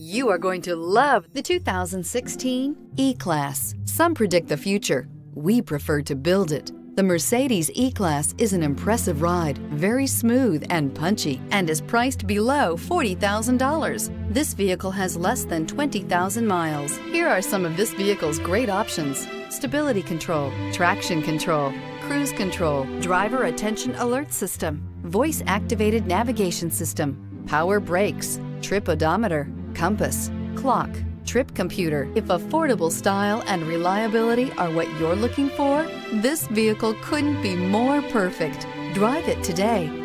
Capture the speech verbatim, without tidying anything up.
You are going to love the two thousand sixteen E-Class. Some predict the future. We prefer to build it. The Mercedes E-Class is an impressive ride, very smooth and punchy, and is priced below forty thousand dollars. This vehicle has less than twenty thousand miles. Here are some of this vehicle's great options: stability control, traction control, cruise control, driver attention alert system, voice-activated navigation system, power brakes, trip odometer, compass, clock, trip computer. If affordable style and reliability are what you're looking for, this vehicle couldn't be more perfect. Drive it today.